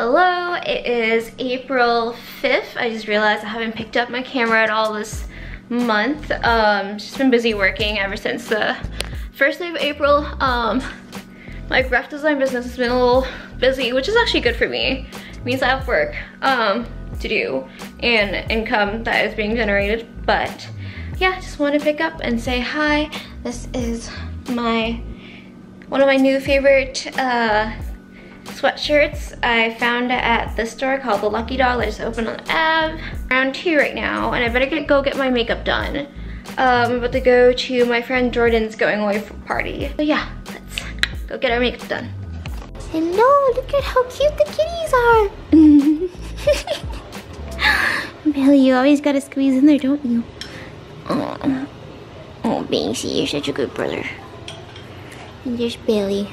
Hello, it is April 5th. I just realized I haven't picked up my camera at all this month. Just been busy working ever since the first day of April. My graphic design business has been a little busy, which is actually good for me. It means I have work to do and income that is being generated. But yeah, just want to pick up and say hi. This is one of my new favorite sweatshirts. I found it at this store called The Lucky Dog. I just opened on the Ave. Round 2 right now, and I better go get my makeup done. I'm about to go to my friend Jordan's going away for party. So yeah, let's go get our makeup done. Hello, look at how cute the kitties are. Billy, you always gotta squeeze in there, don't you? Oh, Banksy, you're such a good brother. And there's Billy.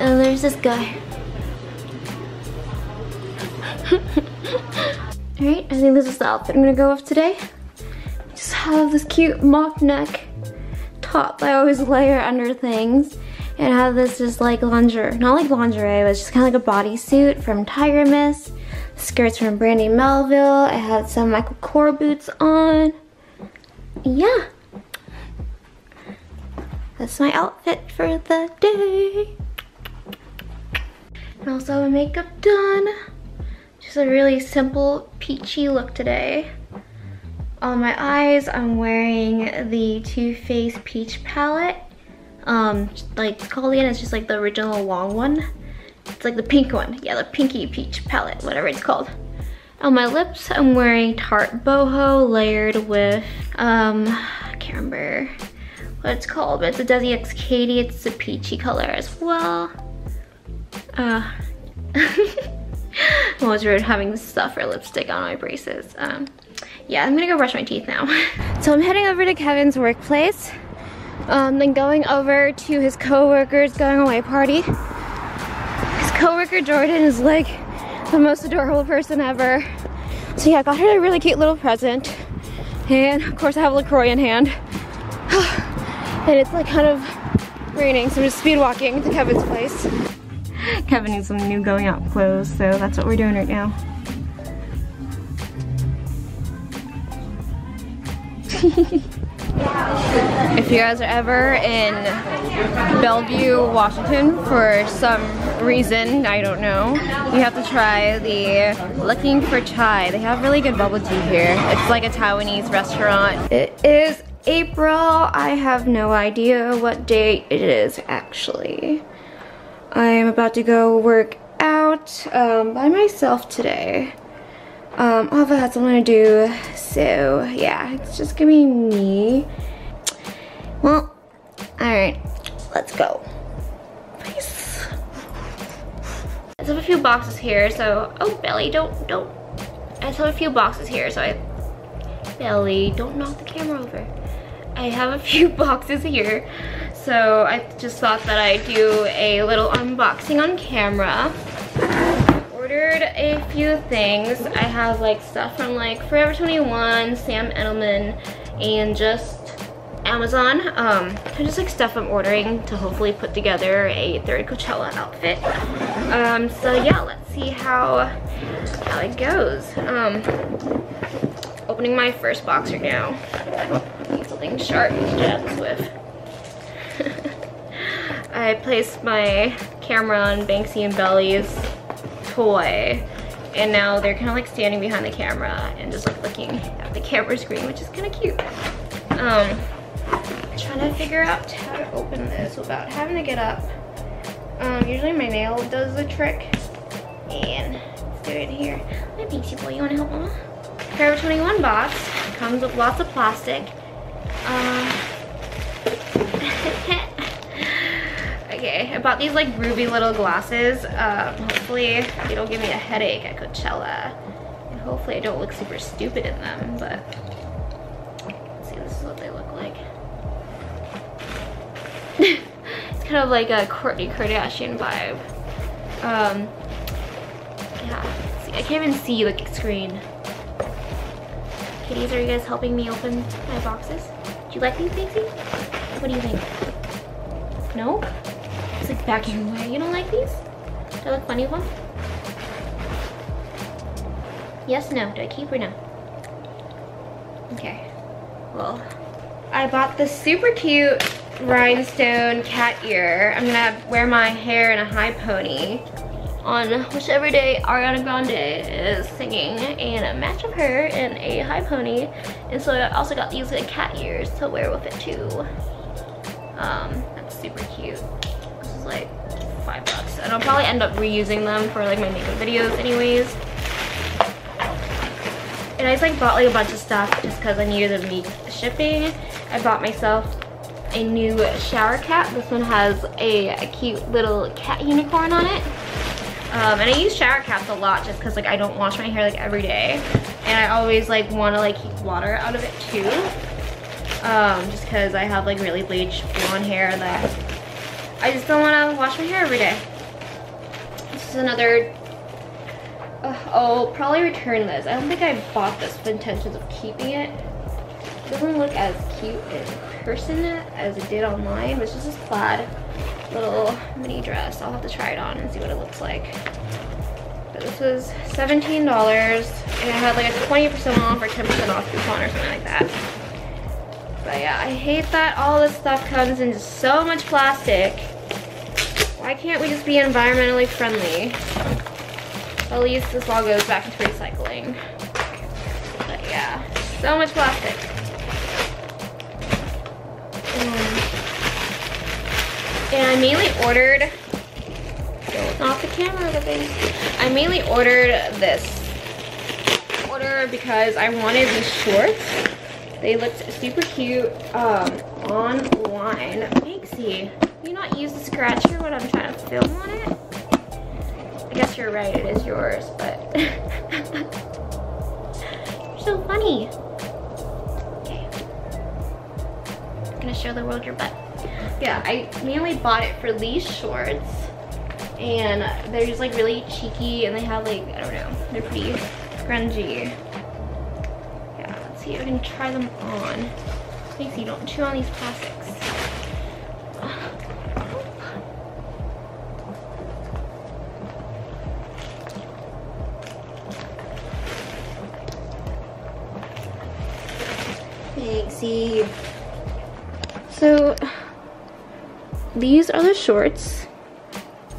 Oh, there's this guy. Alright, I think this is the outfit I'm gonna go with today. Just have this cute mock neck top that I always layer under things. And have this just like lingerie, not like lingerie, but it's just kind of like a bodysuit from Tiger Miss. The skirt's from Brandy Melville. I had some Michael Kors boots on. Yeah. That's my outfit for the day. And also my makeup done. Just a really simple peachy look today. On my eyes, I'm wearing the Too Faced Peach palette. Like it's called again, it's just like the original long one. It's like the pink one. Yeah, the pinky peach palette, whatever it's called. On my lips, I'm wearing Tarte Boho layered with, I can't remember what it's called, but it's a Desi X Katie. It's a peachy color as well. I'm always rude having this stuff or lipstick on my braces. Yeah, I'm gonna go brush my teeth now. So I'm heading over to Kevin's workplace, then going over to his co-worker's going away party. His co-worker Jordan is like the most adorable person ever. So yeah, I got her a really cute little present. And of course I have LaCroix in hand. And it's like kind of raining, so I'm just speed walking to Kevin's place. Kevin needs some new going out clothes, so that's what we're doing right now. If you guys are ever in Bellevue, Washington for some reason, I don't know, you have to try the Looking for Chai. They have really good bubble tea here. It's like a Taiwanese restaurant. It is April. I have no idea what date it is actually. I'm about to go work out by myself today. Alva had something to do, so yeah, it's just gonna be me. Well, alright, let's go. Peace. I have a few boxes here, so, oh Belly, don't. I have a few boxes here, so Belly, don't knock the camera over. I have a few boxes here. So I just thought that I'd do a little unboxing on camera. I ordered a few things. I have like stuff from like Forever 21, Sam Edelman, and just Amazon. Just like stuff I'm ordering to hopefully put together a third Coachella outfit. So yeah, let's see how it goes. Opening my first box right now. I need something sharp to jazz with. I placed my camera on Banksy and Belly's toy, and now they're kind of like standing behind the camera and just like looking at the camera screen, which is kind of cute. I'm trying to figure out how to open this without having to get up. Usually my nail does the trick, and let's do it here. Hi Banksy boy, you want to help mama? Forever 21 box, it comes with lots of plastic. Okay, I bought these like ruby little glasses. Hopefully they don't give me a headache at Coachella. And hopefully I don't look super stupid in them, but let's see, this is what they look like. It's kind of like a Kourtney Kardashian vibe. Yeah, see, I can't even see the screen. Kitties, are you guys helping me open my boxes? Do you like these, Banksy? What do you think? No? It's like backing away. You don't like these? Do I look funny one? Yes, no. Do I keep or no? Okay. Well, I bought this super cute rhinestone cat ear. I'm gonna wear my hair in a high pony on whichever day Ariana Grande is singing, and a match of her in a high pony. And so I also got these like cat ears to wear with it too. That's super cute. This is like $5, and I'll probably end up reusing them for like my makeup videos anyways. And I just like bought like a bunch of stuff just because I needed to meet shipping. I bought myself a new shower cap. This one has a cute little cat unicorn on it. And I use shower caps a lot just because like I don't wash my hair like every day, and I always like want to like keep water out of it too, just because I have like really bleached blonde hair that I just don't want to wash my hair every day. This is another, I'll probably return this. I don't think I bought this with intentions of keeping it. It doesn't look as cute in person as it did online, but it's just this plaid little mini dress. I'll have to try it on and see what it looks like. But this was $17, and it had like a 20% off or 10% off coupon or something like that. But yeah, I hate that all this stuff comes in just so much plastic. Why can't we just be environmentally friendly? At least this all goes back into recycling. But yeah, so much plastic. And I mainly ordered, off the camera, the thing. I mainly ordered this because I wanted these shorts. They looked super cute online. Pixie, you not use the scratcher when I'm trying to film on it? I guess you're right, it is yours, but you're so funny. Okay. I'm gonna show the world your butt. Yeah, I mainly bought it for these shorts, and they're just like really cheeky, and they have like, I don't know, they're pretty grungy. Yeah, let's see if I can try them on. Make sure you don't chew on these plastics. Pixie. So these are the shorts.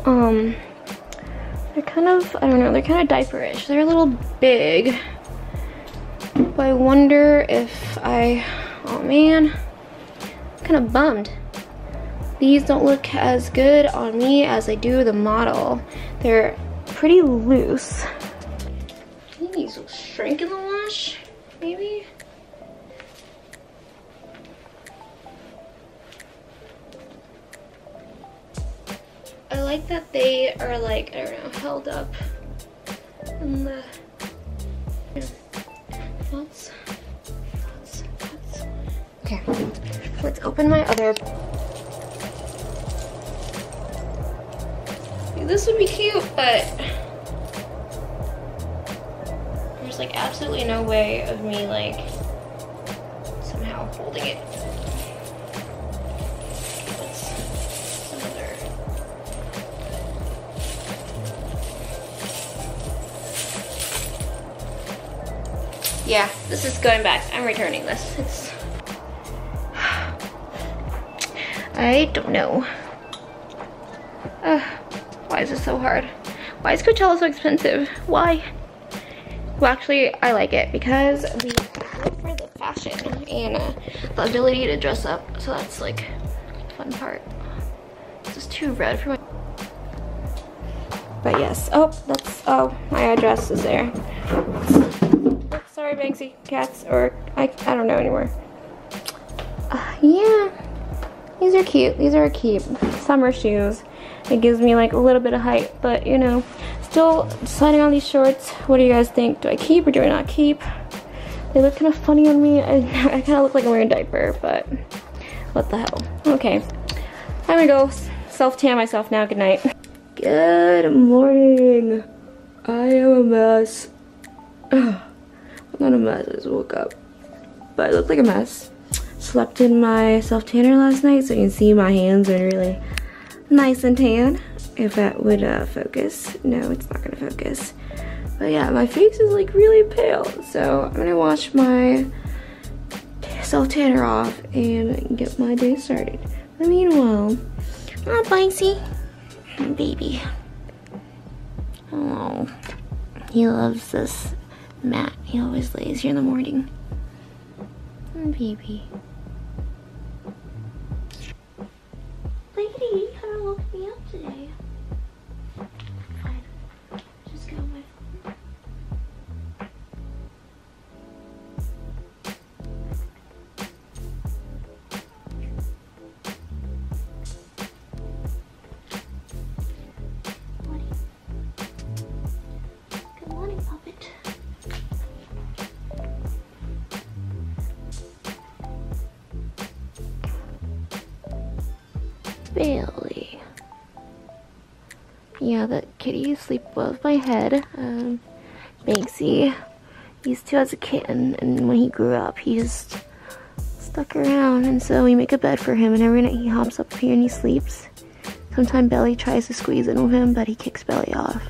They're kind of, I don't know, they're kind of diaperish. They're a little big, but I wonder if I, oh man, I'm kind of bummed. These don't look as good on me as they do the model. They're pretty loose. Maybe these will shrink in the wash, maybe? I like that they are like, I don't know, held up in the, you know, thoughts. Okay, let's open my other. This would be cute, but there's like absolutely no way of me like somehow holding it. Yeah, this is going back. I'm returning this. It's, I don't know. Why is this so hard? Why is Coachella so expensive? Why? Well, actually, I like it because we live for the fashion and the ability to dress up. So that's like the fun part. This is too red for my. But yes. Oh, that's. Oh, my address is there. Sorry, Banksy, cats, or I don't know anymore. Yeah, these are cute. These are cute summer shoes. It gives me like a little bit of height, but you know, still deciding on these shorts. What do you guys think? Do I keep or do I not keep? They look kind of funny on me. I kind of look like I'm wearing a diaper, but what the hell? Okay, I'm gonna go self-tan myself now. Good night. Good morning. I am a mess. Not a mess, I just woke up. But I look like a mess. Slept in my self-tanner last night, so you can see my hands are really nice and tan. If that would focus. No, it's not gonna focus. But yeah, my face is like really pale. So I'm gonna wash my self-tanner off and get my day started. But meanwhile, oh, Banksy, baby. Oh, he loves this mat. He always lays here in the morning. Oh, baby. Lady, you kind of woke me up today. Bailey. Yeah, the kitties sleep above my head. Banksy used to as a kitten, and when he grew up, he just stuck around, and so we make a bed for him, and every night he hops up here and he sleeps. Sometimes Belly tries to squeeze in with him, but he kicks Belly off.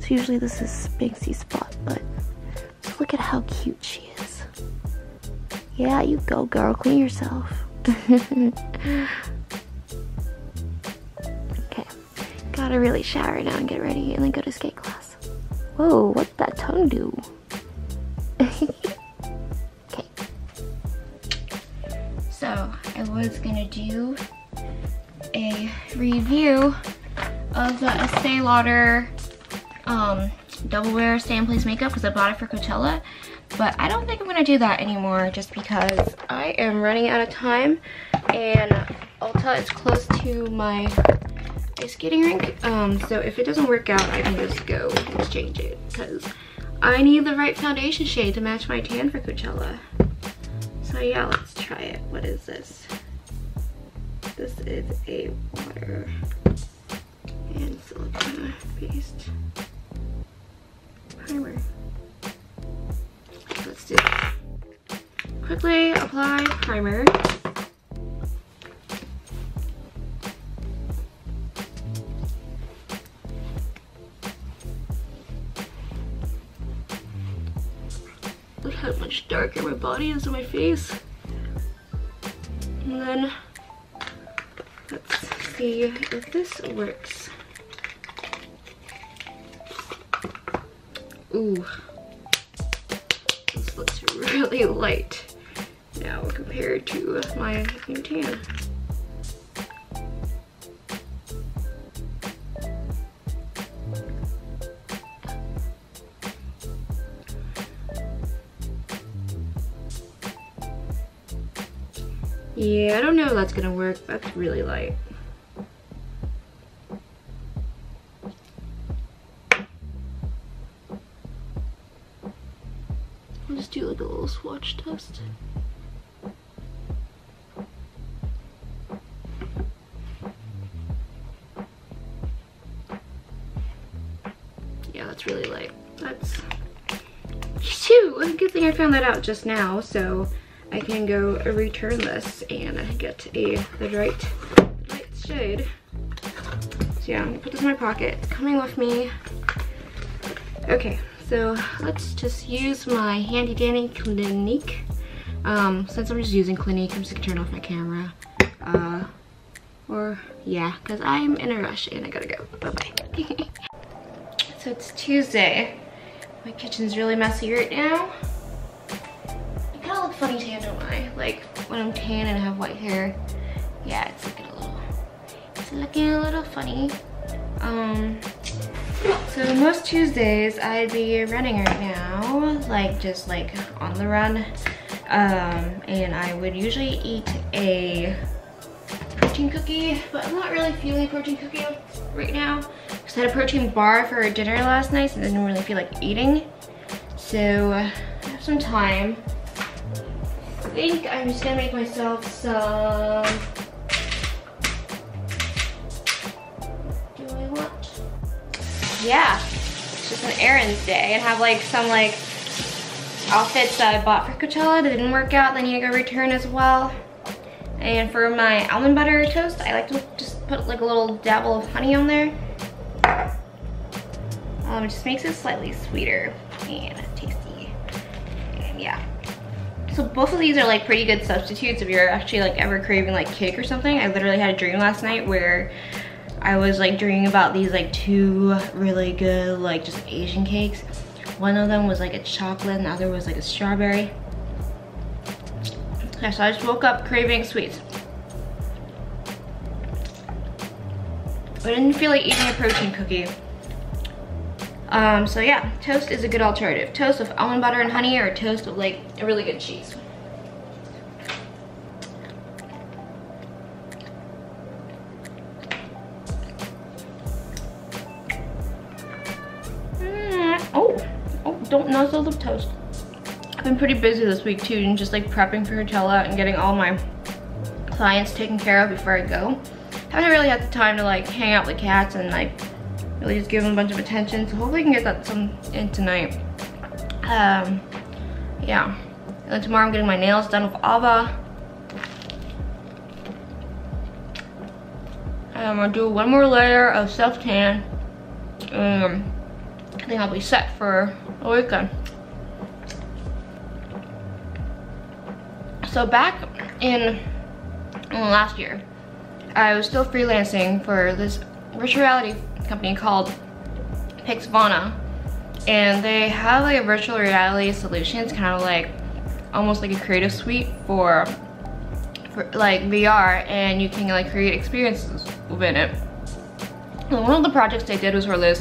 So usually this is Banksy's spot, but just look at how cute she is. Yeah, you go, girl. Clean yourself. Gotta really shower now and get ready and then go to skate class. Whoa, what'd that tongue do? Okay. So, I was gonna do a review of the Estee Lauder Double Wear Stay in Place Makeup because I bought it for Coachella. But I don't think I'm gonna do that anymore just because I am running out of time and Ulta is close to my skating rink, so if it doesn't work out I can just go exchange it because I need the right foundation shade to match my tan for Coachella. So yeah, let's try it. What is this? This is a water and silicone based primer. Let's do this. Quickly apply primer. How much darker my body is than my face. And then let's see if this works. Ooh, this looks really light now compared to my new tan. Yeah, I don't know if that's gonna work. That's really light. I'll just do like a little swatch test. Yeah, that's really light. That's shoot, good thing I found that out just now, so I can go return this and get the right shade. So yeah, I'm gonna put this in my pocket. It's coming with me. Okay, so let's just use my handy dandy Clinique. Since I'm just using Clinique, I'm just gonna turn off my camera. Yeah, because I'm in a rush and I gotta go. Bye-bye. So it's Tuesday. My kitchen's really messy right now. Funny tan, don't I? Like when I'm tan and I have white hair, yeah, it's looking a little funny. So most Tuesdays I'd be running right now, like just like on the run, and I would usually eat a protein cookie, but I'm not really feeling protein cookie right now because I had a protein bar for dinner last night, so I didn't really feel like eating. So I have some time. I think I'm just gonna make myself some. Do I want? Yeah, it's just an errands day and have like some like outfits that I bought for Coachella that didn't work out. They need to go return as well. And for my almond butter toast, I like to just put like a little dabble of honey on there. It just makes it slightly sweeter and tasty. And yeah. So both of these are like pretty good substitutes if you're actually like ever craving like cake or something. I literally had a dream last night where I was like dreaming about these like two really good like just Asian cakes. One of them was like a chocolate and the other was like a strawberry. Yeah, so I just woke up craving sweets. I didn't feel like eating a protein cookie. So yeah, toast is a good alternative. Toast with almond butter and honey, or toast with like a really good cheese. Oh, don't nuzzle the toast. I've been pretty busy this week too, and just like prepping for Coachella and getting all my clients taken care of before I go. Haven't really had the time to like hang out with cats and like really just give them a bunch of attention, so hopefully I can get that some in tonight. Yeah. And then tomorrow I'm getting my nails done with Ava. And I'm gonna do one more layer of self-tan. I think I'll be set for the weekend. So back in last year, I was still freelancing for this virtual reality company called Pixvana, and they have like a virtual reality solution. It's kind of like almost like a creative suite for like VR, and you can like create experiences within it. And one of the projects they did was for the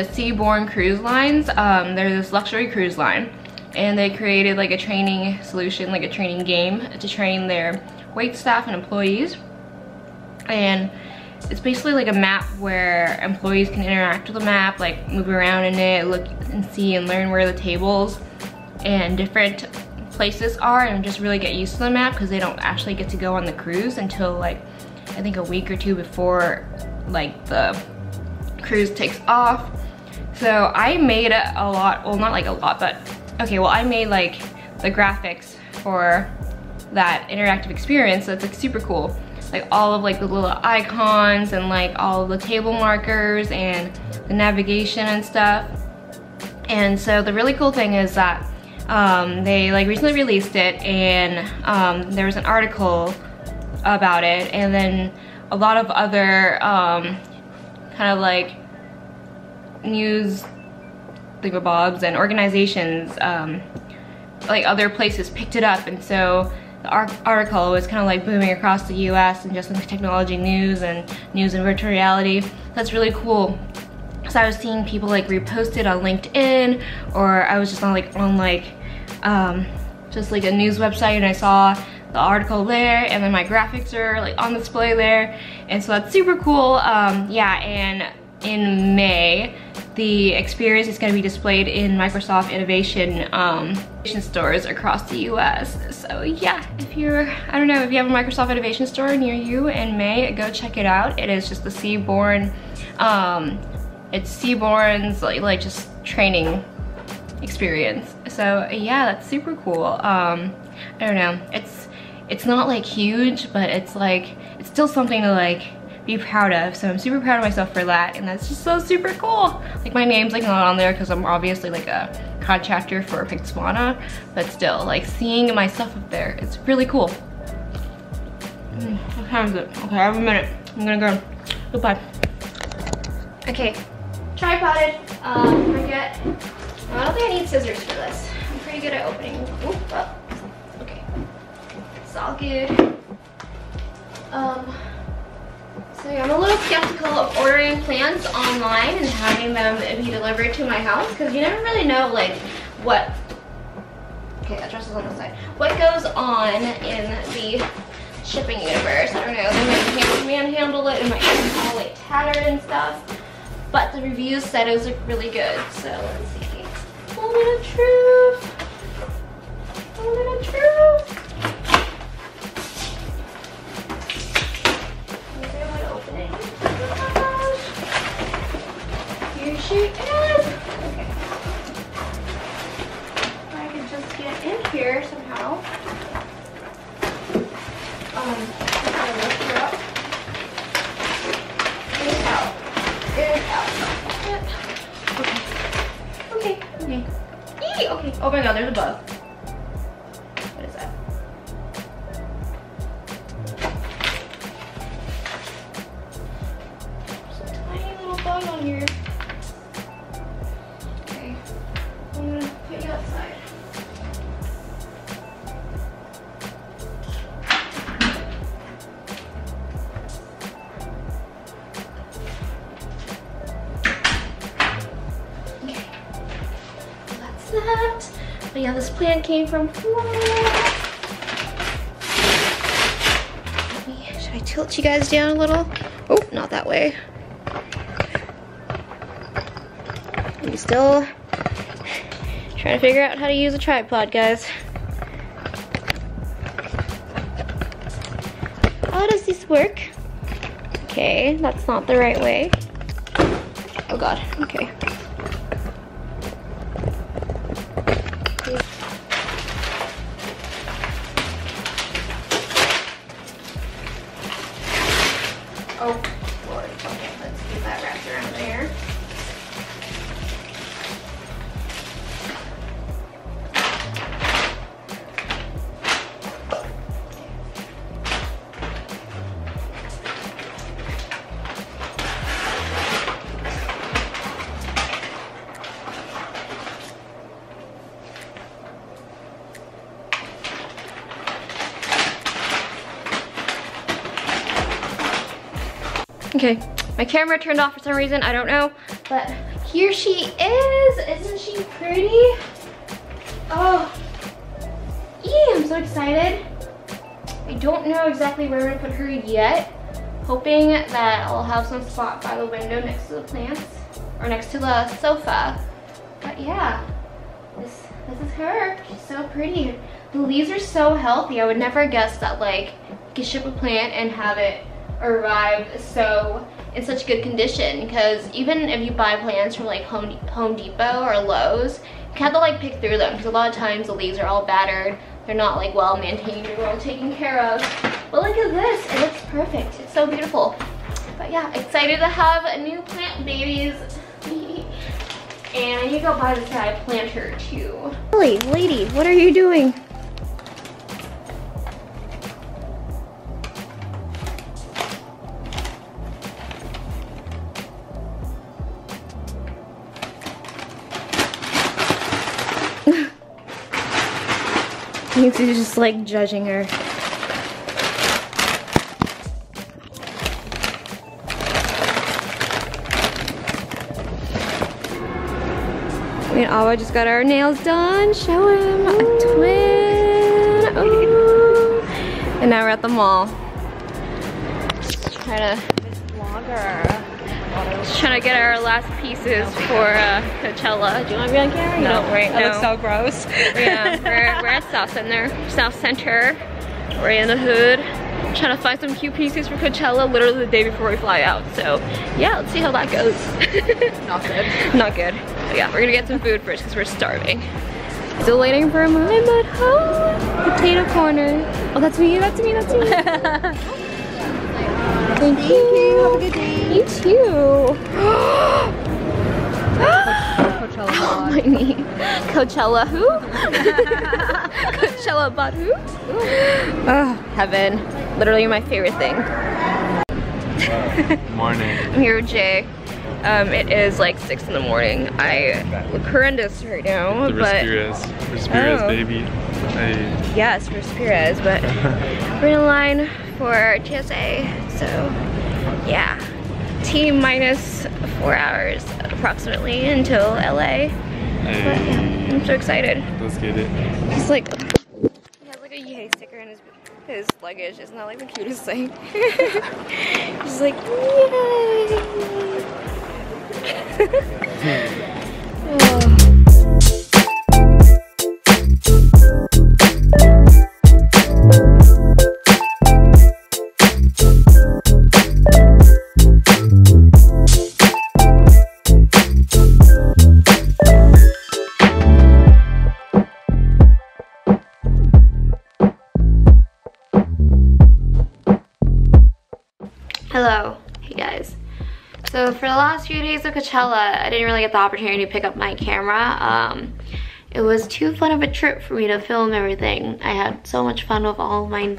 Seabourn Cruise Lines. There's this luxury cruise line, and they created like a training solution, like a training game to train their waitstaff and employees. And it's basically like a map where employees can interact with the map, like move around in it, look and see and learn where the tables and different places are, and just really get used to the map, because they don't actually get to go on the cruise until like I think a week or two before like the cruise takes off. So I made a lot, well not like a lot, but okay, well I made like the graphics for that interactive experience, so it's like super cool. Like all of like the little icons and like all of the table markers and the navigation and stuff. And so the really cool thing is that they like recently released it, and there was an article about it, and then a lot of other kind of like news thingamabobs and organizations, like other places picked it up. And so the article was kind of like booming across the US and just in technology news and news in virtual reality. That's really cool. So I was seeing people like repost it on LinkedIn, or I was just on just like a news website, and I saw the article there, and then my graphics are like on display there, and so that's super cool. Yeah, and in May the experience is going to be displayed in Microsoft innovation stores across the US. So yeah, if you're, I don't know, if you have a Microsoft innovation store near you in May, go check it out. It is just the Seabourn, it's Seabourn's like just training experience. So yeah, that's super cool. I don't know, it's not like huge, but it's like, it's still something to like be proud of. So I'm super proud of myself for that, and that's just so super cool. Like my name's like not on there because I'm obviously like a contractor for Pixvana, but still like seeing my stuff up there, it's really cool. What time is it? Okay, I have a minute. I'm gonna go. Goodbye. Okay, tripoded. Forget. I don't think I need scissors for this. I'm pretty good at opening. Oop, oh. Okay, it's all good. So yeah, I'm a little skeptical of ordering plants online and having them be delivered to my house, because you never really know like what, okay, that dress is on the side, what goes on in the shipping universe. I don't know, they might manhandle it, it might be all like tattered and stuff, but the reviews said it was like really good. So let's see, a little bit of truth, a little bit of truth. She is. Okay. If I can just get in here somehow. I'm gonna lift her up. Okay. Oh my god, there's a bug. What is that? There's a tiny little bug on here. Okay. I'm gonna put you outside. That. But yeah, this plan came from Florida. Should I tilt you guys down a little? Oh, not that way. I'm still trying to figure out how to use a tripod, guys. How does this work? Okay, that's not the right way. Oh god, okay. Oh, Lord. Okay, let's get that wrapped around there. Okay, my camera turned off for some reason, I don't know, but here she is. Isn't she pretty? Oh, eee, I'm so excited. I don't know exactly where I'm gonna put her yet. Hoping that I'll have some spot by the window next to the plants, or next to the sofa. But yeah, this is her. She's so pretty. The leaves are so healthy. I would never guess that, like, you could ship a plant and have it arrive so in such good condition, because even if you buy plants from like Home Depot or Lowe's, you have to like pick through them because a lot of times the leaves are all battered, they're not like well maintained or well taken care of. But look at this, it looks perfect, it's so beautiful. But yeah, excited to have new plant babies. And I need to go buy this guy a planter too. Lily, lady, what are you doing? He's just like judging her. We and Awa just got our nails done. Show him. A twin. Ooh. And now we're at the mall. Just trying to get our last pieces for Coachella. Do you want to be on camera? No, right now. That looks so gross. Yeah, we're at South Center. We're in the hood. Trying to find some cute pieces for Coachella literally the day before we fly out. So yeah, let's see how that goes. Not good. Not good. But yeah, we're gonna get some food first because we're starving. Still waiting for my mud home. Potato corner. Oh, that's me, that's me, that's me. Thank you. Have a good day. You too. Coachella. Oh, my knee. Coachella who? Coachella bought who? Oh, heaven. Literally my favorite thing. Morning. I'm here with Jay. It is like 6 in the morning. I look horrendous right now. The Respira's. Respira's, oh. Baby. Hey. Yes, Respira's, but we're in line for TSA, so yeah. -4 hours approximately until LA. Hey. But, yeah, I'm so excited. Let's get it. He's like, he has like a yay sticker in his luggage. Isn't that like the cutest thing? He's like, yay! Oh. Hello, hey guys. So for the last few days of Coachella, I didn't really get the opportunity to pick up my camera. It was too fun of a trip for me to film everything. I had so much fun with all my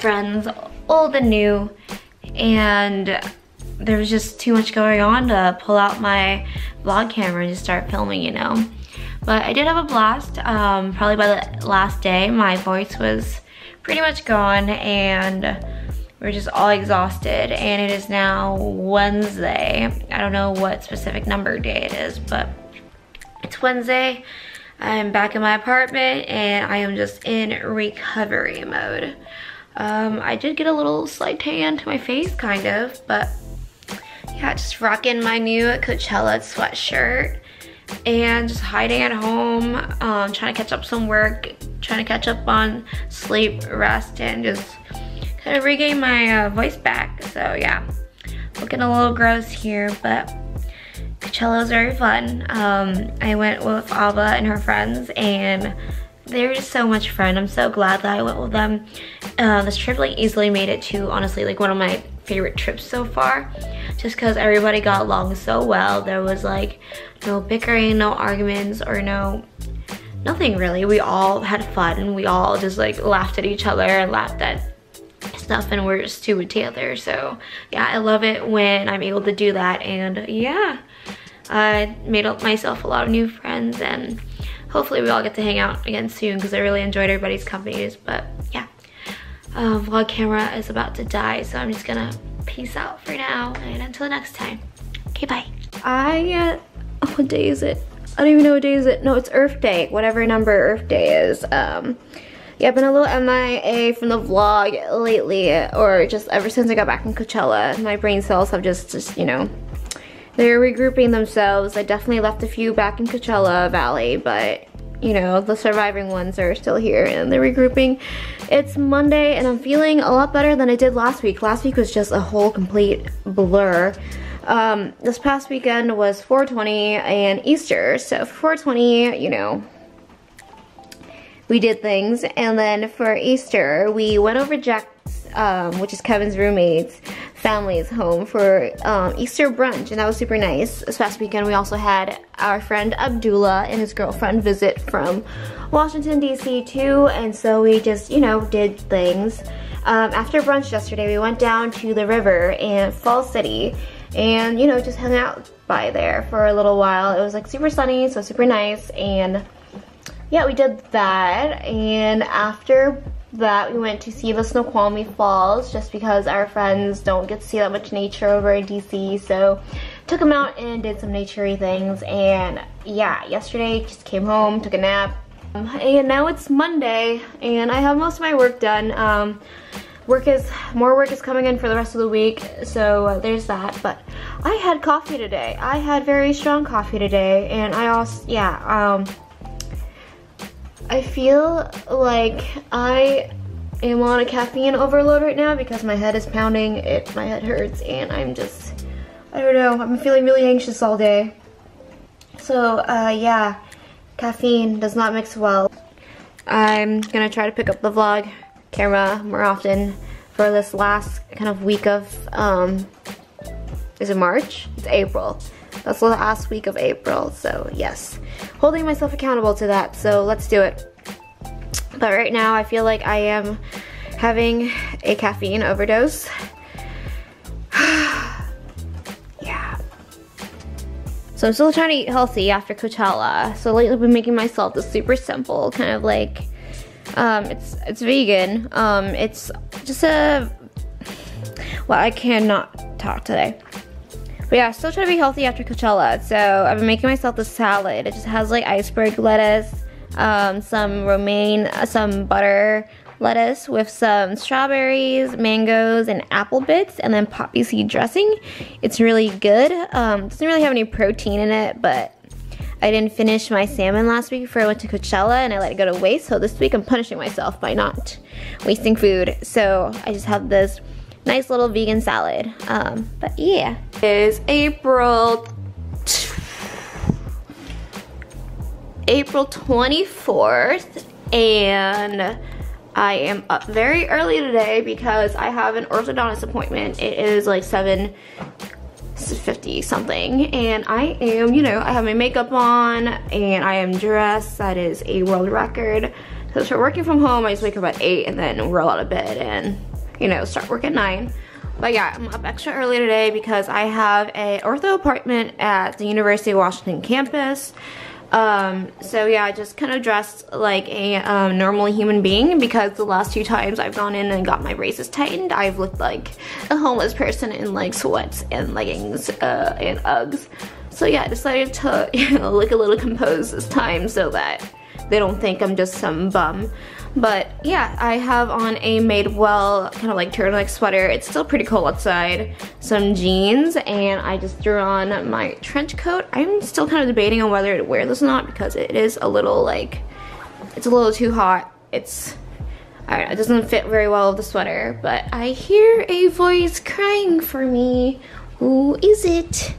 friends, old and new, and there was just too much going on to pull out my vlog camera and just start filming, you know. But I did have a blast. Probably by the last day, my voice was pretty much gone and we're just all exhausted, and it is now Wednesday. I don't know what specific number day it is, but it's Wednesday. I'm back in my apartment and I am just in recovery mode. I did get a little slight tan to my face, kind of, but yeah, just rocking my new Coachella sweatshirt and just hiding at home, trying to catch up some work, trying to catch up on sleep, rest, and just kind of regain my voice back. So yeah, looking a little gross here, but Coachella was very fun. I went with Ava and her friends, and they're just so much fun. I'm so glad that I went with them. This trip like easily made it to, honestly, like one of my favorite trips so far, just because everybody got along so well. There was like no bickering, no arguments, or nothing really. We all had fun and we all just like laughed at each other and laughed at stuff, and we're just two together. So yeah, I love it when I'm able to do that, and yeah, I made up myself a lot of new friends, and hopefully we all get to hang out again soon because I really enjoyed everybody's companies. But yeah, vlog camera is about to die, so I'm just gonna peace out for now, and until next time, okay, bye. What day is it? I don't even know what day is it. No, it's Earth Day, whatever number Earth Day is. Yeah, I've been a little MIA from the vlog lately, or just ever since I got back from Coachella. My brain cells have just you know, they're regrouping themselves. I definitely left a few back in Coachella Valley, but you know, the surviving ones are still here and they're regrouping. It's Monday and I'm feeling a lot better than I did last week. Last week was just a whole complete blur. This past weekend was 4/20 and Easter, so for 4/20, you know, we did things, and then for Easter, we went over Jack's, which is Kevin's roommate's family's home for Easter brunch, and that was super nice. This past weekend, we also had our friend Abdullah and his girlfriend visit from Washington, D.C. too, and so we just, you know, did things. After brunch yesterday, we went down to the river in Falls City, and, you know, just hung out by there for a little while. It was, like, super sunny, so super nice, and yeah, we did that, and after that we went to see the Snoqualmie Falls, just because our friends don't get to see that much nature over in DC, so took them out and did some naturey things. And yeah, yesterday just came home, took a nap, and now it's Monday and I have most of my work done. More work is coming in for the rest of the week, so there's that. But I had coffee today. I had very strong coffee today, and I also, yeah, I feel like I am on a caffeine overload right now because my head is pounding, my head hurts, and I'm just, I don't know, I'm feeling really anxious all day. So yeah, caffeine does not mix well. I'm gonna try to pick up the vlog camera more often for this last kind of week of, is it March? It's April. That's the last week of April, so yes. Holding myself accountable to that, so let's do it. But right now I feel like I am having a caffeine overdose. Yeah. So I'm still trying to eat healthy after Coachella. So lately I've been making myself this super simple, kind of like, it's vegan. It's just a, well, I cannot talk today. But yeah, still trying to be healthy after Coachella, so I've been making myself this salad. It just has like iceberg lettuce, some romaine, some butter lettuce with some strawberries, mangoes, and apple bits, and then poppy seed dressing. It's really good. Doesn't really have any protein in it, but I didn't finish my salmon last week before I went to Coachella, and I let it go to waste, so this week I'm punishing myself by not wasting food. So I just have this nice little vegan salad, but yeah. It's April 24th, and I am up very early today because I have an orthodontist appointment. It is like 7, almost 50 something, and I am, you know, I have my makeup on and I am dressed. That is a world record. So for working from home, I just wake up at 8 and then roll out of bed and, you know, start work at 9. But yeah, I'm up extra early today because I have an ortho appointment at the University of Washington campus. So yeah, I just kind of dressed like a normal human being, because the last two times I've gone in and got my braces tightened, I've looked like a homeless person in like sweats and leggings and Uggs. So yeah, I decided to, you know, look a little composed this time so that they don't think I'm just some bum. But yeah, I have on a Madewell kind of like turtleneck sweater. It's still pretty cold outside. Some jeans, and I just threw on my trench coat. I'm still kind of debating on whether to wear this or not, because it is a little like, it's a little too hot. It's, I don't know, it doesn't fit very well with the sweater. But I hear a voice crying for me. Who is it?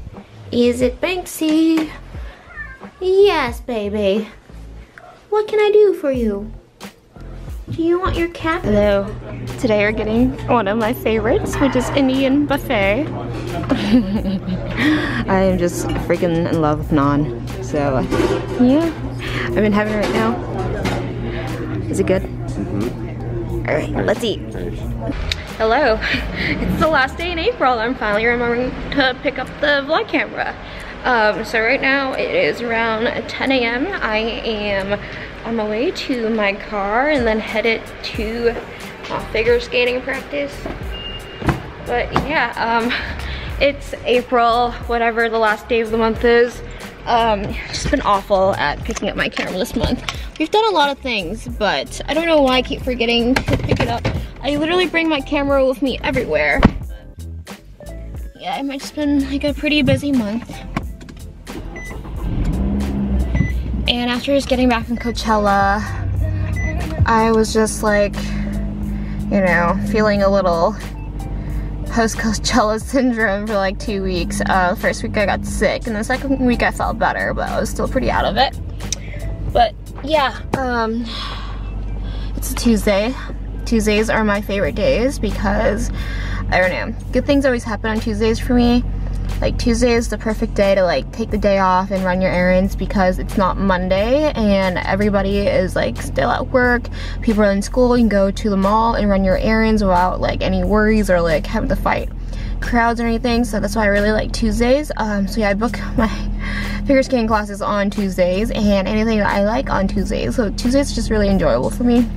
Is it Banksy? Yes, baby. What can I do for you? Do you want your cat? Hello. Today we're getting one of my favorites, which is Indian buffet. I am just freaking in love with naan. So yeah, I've been having it right now. Is it good? Mm-hmm. All right, let's eat. Hello. It's the last day in April. I'm finally remembering to pick up the vlog camera. So right now it is around 10 a.m. I am on my way to my car and then headed to figure skating practice. But yeah, it's April, whatever the last day of the month is. It's just been awful at picking up my camera this month. We've done a lot of things, but I don't know why I keep forgetting to pick it up. I literally bring my camera with me everywhere. Yeah, it might just been like a pretty busy month. And after just getting back from Coachella, I was just like, you know, feeling a little post-Coachella syndrome for like 2 weeks. First week I got sick, and the second week I felt better, but I was still pretty out of it. But yeah, it's a Tuesday. Tuesdays are my favorite days because, I don't know, good things always happen on Tuesdays for me. Like Tuesday is the perfect day to like take the day off and run your errands, because it's not Monday and everybody is like still at work. People are in school. You can go to the mall and run your errands without like any worries or like having to fight crowds or anything. So that's why I really like Tuesdays. So yeah, I book my figure skating classes on Tuesdays and anything that I like on Tuesdays. So Tuesdays is just really enjoyable for me.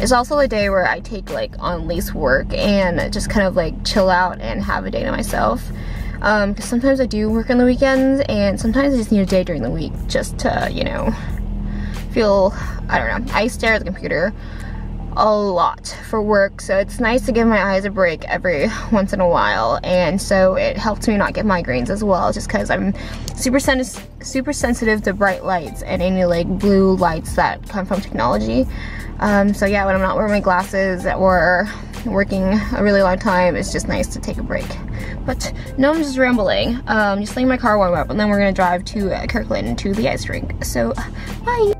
It's also a day where I take like on least work and just kind of like chill out and have a day to myself. Because sometimes I do work on the weekends, and sometimes I just need a day during the week just to, you know, feel, I don't know. I stare at the computer a lot for work, so it's nice to give my eyes a break every once in a while, and so it helps me not get migraines as well, just because I'm super sensitive to bright lights and any like blue lights that come from technology. So yeah, when I'm not wearing my glasses or working a really long time, it's just nice to take a break. But no, I'm just rambling. Just letting my car warm up, and then we're gonna drive to Kirkland to the ice rink. So bye.